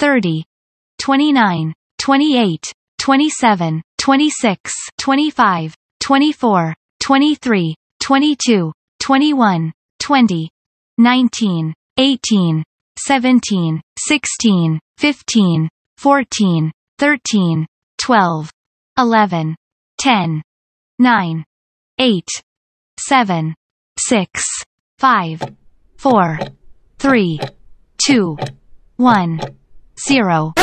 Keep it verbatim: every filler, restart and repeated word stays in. thirty, twenty-nine, twenty-eight, twenty-seven, twenty-six, twenty-five, twenty-four, twenty-three, twenty-two, twenty-one, twenty, nineteen, eighteen, seventeen, sixteen, fifteen, fourteen, thirteen, twelve, eleven, ten, nine, eight, seven, six, five, four, three, two, one, zero.